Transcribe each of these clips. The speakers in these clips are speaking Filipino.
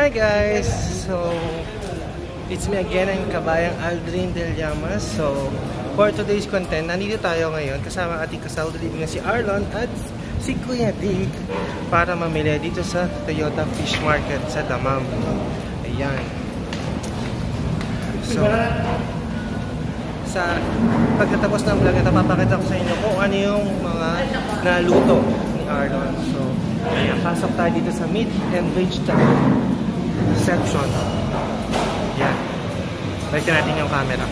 Hi guys! So, it's me again, ang kabayang Aldrin Del Llamas. So, for today's content, nandito tayo ngayon kasama ating kasawdalib na si Arlon at si Kuya Dick para mamili dito sa Toyota Fish Market sa Dammam. Ayan. So, sa pagkatapos ng vlog ito, papakita ko sa inyo kung ano yung mga naluto ni Arlon. So, pasok tayo dito sa meat and vegetable section. Yan. Balikan natin yung camera.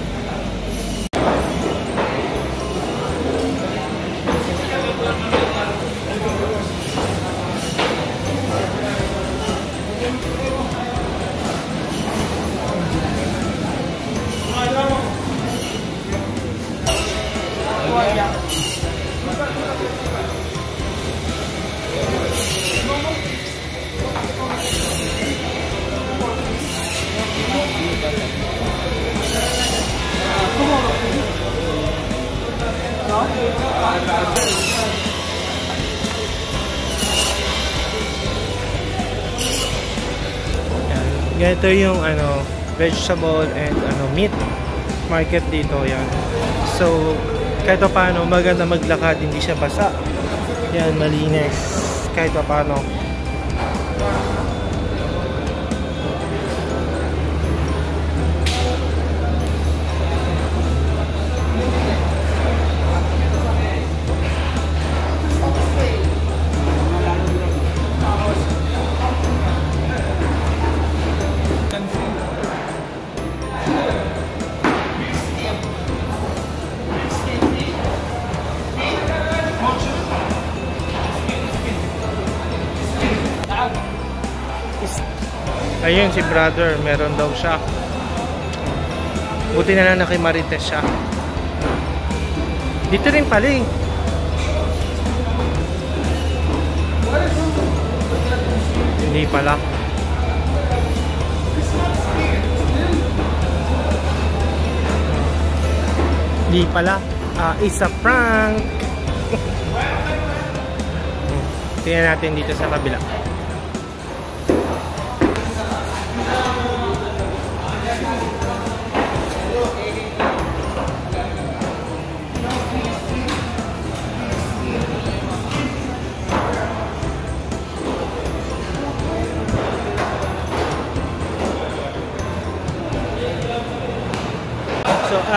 Ganito yung ano, vegetable and ano, meat market dito yan. So, kahit paano maganda maglakad, hindi siya basa. Yan, malinis kahit paano. Ayun si brother, meron daw siya. Buti na lang na kay Marites siya. Dito rin pala eh. Hindi pala. Hindi pala. It's a prank. Tingnan natin dito sa kabila.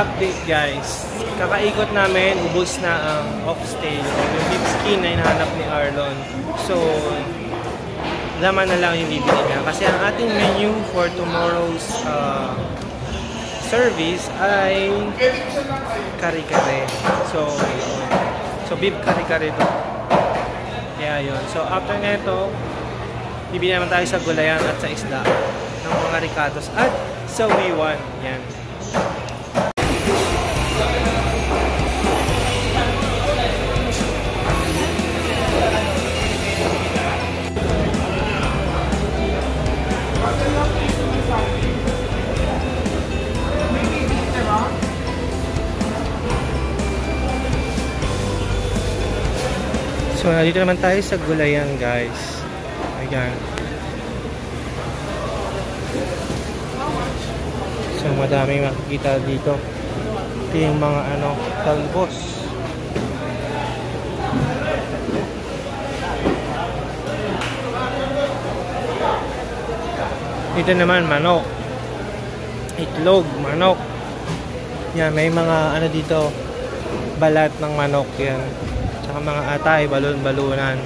Update guys, kakaikot namin, ubos na ang off-stage yung beef skin na hinahanap ni Arlon. So, laman na lang yung bibili niya. Kasi ang ating menu for tomorrow's service ay kare-kare. So beef kare-kare ito. Kaya yun. So, after na ito, bibili naman tayo sa gulayan at sa isda ng mga ricatos at sa Way 1. Yan. So, nandito naman tayo sa gulayan, guys. Ayan. So, madaming makikita dito. Ito yung mga, ano, talbos. Dito naman, manok. Itlog, manok. Yan, may mga, ano dito, balat ng manok, yan. Saka mga atay, balon-balunan.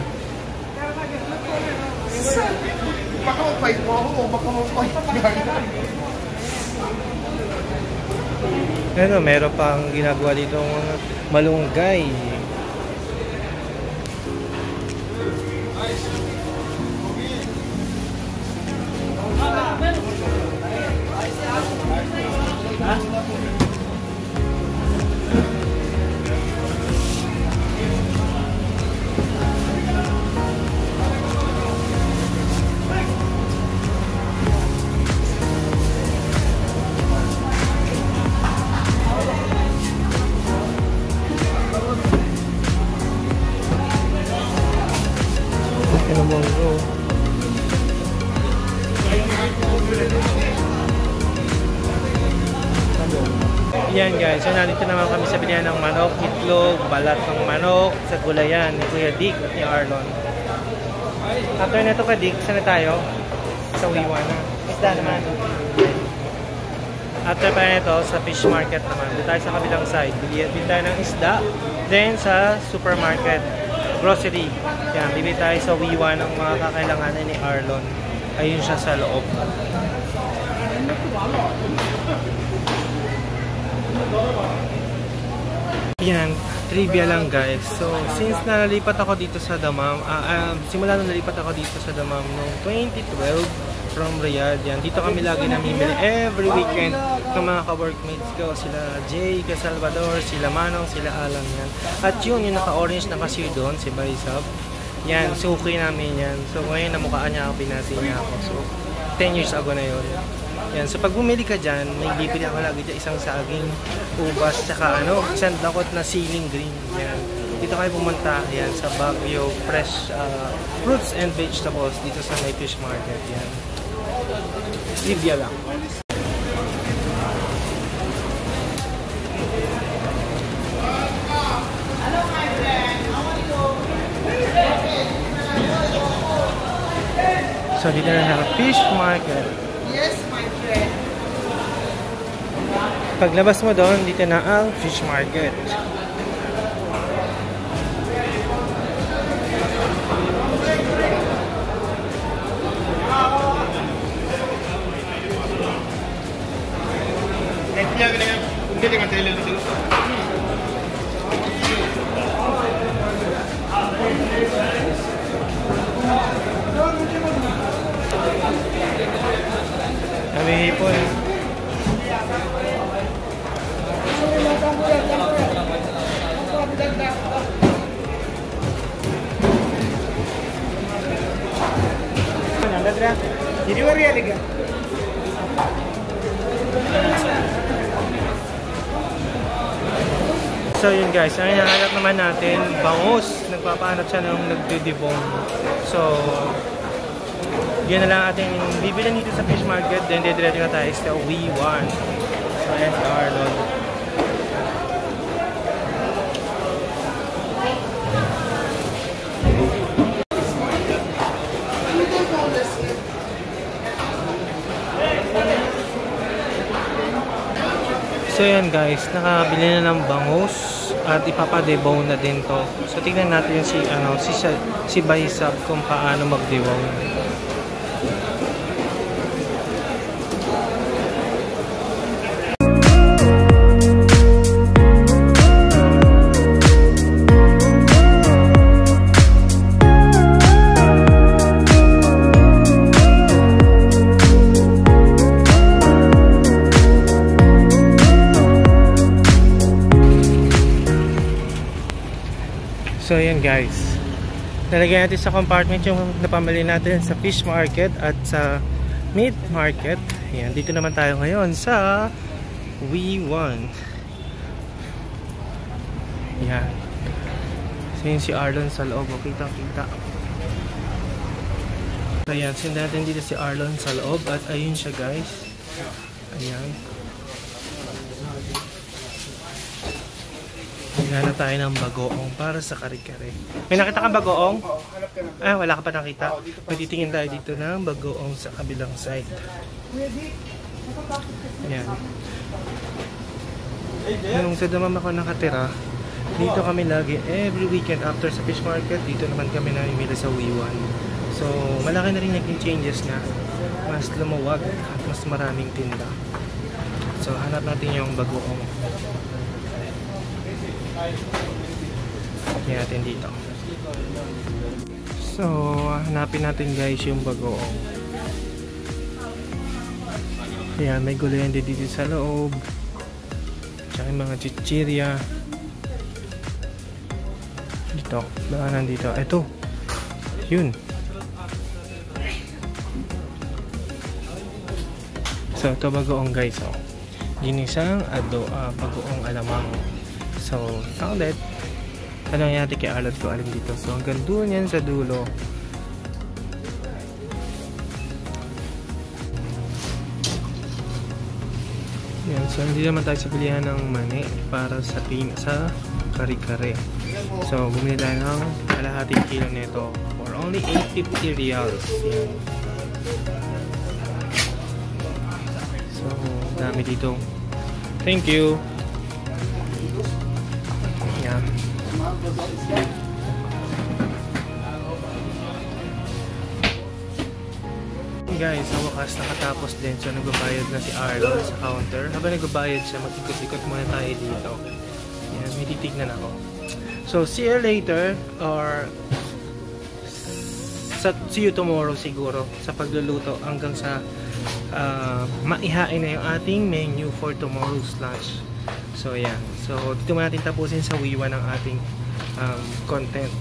Ano, meron pang ginagawa dito ng malunggay. Yan guys, so nandito naman kami sa bilihan ng manok, itlog, balat ng manok, sa gulayan ni Kuya Dick at ni Arlon. After na ito ka Dick, saan na tayo? Sa Way 1 na. Isda naman. After pa na ito, sa fish market naman. Dito tayo sa kabilang side, bili tayo ng isda. Then sa supermarket, grocery. Yan, bili tayo sa Way 1 ng mga kakailanganan ni Arlon. Ayun siya sa loob. Yan, trivia lang guys. So, since nalipat ako dito sa Dammam, simula nung nalipat ako dito sa Dammam noong 2012 from Riyadh, yan, dito kami lagi namimili every weekend ng mga ka-workmates ko. Sila Jay, ka Salvador, sila Manong, sila Alang yan. At yun, yung naka-orange na cashier doon, si Bay Sab. Yan, suki namin yan. So, ngayon namukaan niya ako, pinasin niya ako. So, 10 years ago na yun. Yan, so pag bumili ka dyan, may bibili ako lagi dyan, isang saging, ubas, tsaka ano, isang dakot na ceiling green. Yan. Dito kayo pumunta, yan, sa Bago Fresh Fruits and Vegetables dito sa May Fish Market. Yan. Trivia lang. So dito na sa fish market. Yes, my friend. Paglabas mo doon, dito na ang fish market. So yun guys, ang hinahanap naman natin, bangus. Nagpapahanap siya nung nagdidibong. So yun na lang ating bibilan dito sa fish market. Then didiretso na tayo sa Way 1. So ayan si Arlon. So yan guys, nakabili na ng bangus at ipapadebone na din to. So tingnan natin si ano si Bay Sab kung paano magdebone. So yan guys, nalagyan natin sa compartment yung napamili natin sa fish market at sa meat market. Ayan, dito naman tayo ngayon sa Way 1. Ayan. So yun si Arlon sa loob, kitang kita. So ayan, sundan natin dito si Arlon sa loob at ayun siya guys. Ayan. Hanap tayo ng bagoong para sa kare-kare. May nakita kang bagoong? Ah, wala ka pa nakita. Matitingin tayo dito ng bagoong sa kabilang side. Ayan. Nung sa Dammam ako nakatira, dito kami lagi every weekend after sa fish market. Dito naman kami namimili sa Way 1. So, malaki na rin naging changes na. Mas lumuwag at mas maraming tinda. So, hanap natin yung bagoong. Hanapin natin dito. So, hanapin natin guys yung bagoong. Ayan, may gulayan din dito sa loob. Tsaka yung mga chichirya. Dito, baka nandito. Eto, yun. So, ito bagoong guys. Oh. Ginisang bagoong alamang. So, found it. Tanong natin kay Arlon ko alin dito. So, hanggang doon yan sa dulo. Ayan, so hindi naman tayo sa bilihan ng mani para sa sa kare-kare. So bumili tayo ng kalahating kilo nito for only 850 reals. Ayan. So dami dito. Thank you. Ayan. Guys, sa wakas nakatapos din. So nagbabayad na si Arlon sa counter. Habang nagbabayad siya, magkikot-ikot muna tayo dito. Ayan, may titignan ako. So see you later or see you tomorrow siguro sa pagluluto hanggang sa maihain na yung ating menu for tomorrow's lunch. So ayan. So dito muna natin tapusin sa Way 1 ng ating content.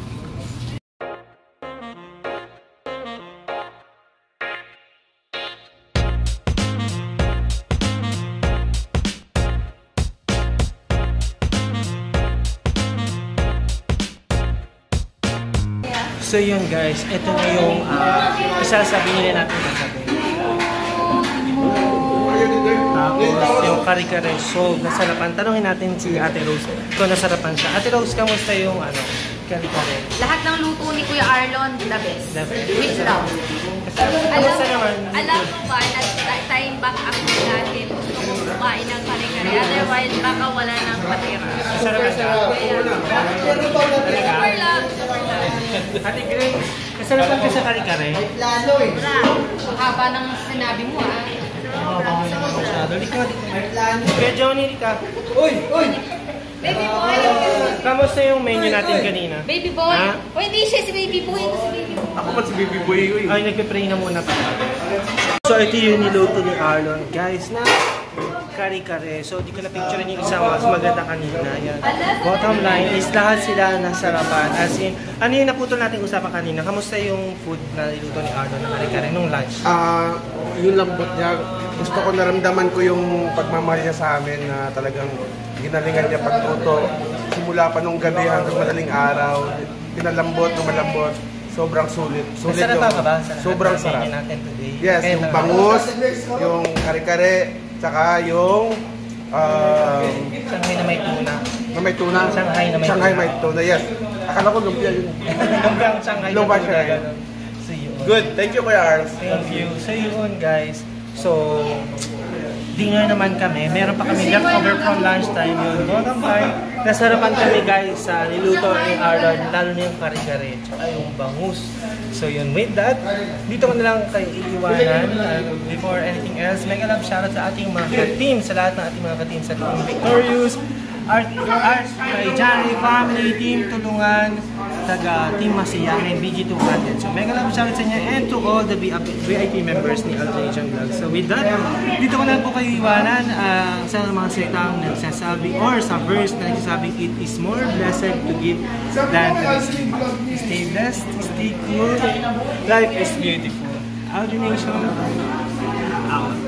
So yun guys, ito na yung isasabihin nila natin kagabi. Tapos yung kare-kare. So nasarapan. Tanungin natin si Ate Rose kung nasarapan siya. Ate Rose, kamusta yung ano, kare-kare? Lahat ng luto ni Kuya Arlon, the best. With love. Alam mo ba na time back up natin gusto kong kumain ng kare-kare. Otherwise baka wala ng patira. Masarap siya. Super love. Ate Grace, kasarapan ka sa kare-kare? Lalo eh. Haba ng sinabi mo ah. Oo, baka naman masyado. Lika, Kuya Johnny, lika. Uy, uy! Baby boy! Kamusta yung menu natin kanina? Baby boy! Uy, hindi siya si baby boy. Ako pa si baby boy. Ay, nagpipray na muna pa. So, ito yung niluto ni Arlon. Guys, na kare-kare. So, di ko na-picture yung isang mas maganda kanina. Yan. Bottom line is lahat sila nasarapan. As in, ano yung naputol natin usapan kanina? Kamusta yung food na niluto ni Arlon na kare-kare nung lunch? Yung lambot niya. Gusto ko, naramdaman ko yung pagmamahal niya sa amin na talagang ginalingan niya pagtuto. Simula pa nung gabi hanggang madaling araw. Pinalambot, malambot. Sobrang sulit. Sulit yung, ba? Sobrang sarap. Yes, yung bangus, yung kare-kare, tsaka yung Shanghai na may tuna. Na may tuna? Shanghai may tuna, yes. Akala ko lumpia yun. Lumpiang Shanghai na tuna. Good, thank you Kuya Arls. Thank you. So yun guys. So, dinner naman kami. Meron pa kami leftover from lunchtime yun. Bottom line, nasarapan kami guys sa niluto ni Arlon, lalo na yung kare-kare, tsaka yung bangus. So yun, with that, dito ko na lang kayo iiwanan. Before anything else, mega love shoutout sa ating mga ka-team, sa lahat ng ating mga ka-team sa Team Victorious, Art, kay Johnny, Family, Team Tulungan, taga Team Masiyahin, BG200. So mega love shoutout sa inyo and to all the VIP members ni Aldrination Vlog. So with that, dito ko na po kayo iwanan sa mga salitang nagsasabi or sa verse na nagsasabing it is more blessed to give than to receive. Stay blessed, stay cool, life is beautiful. Aldrination out.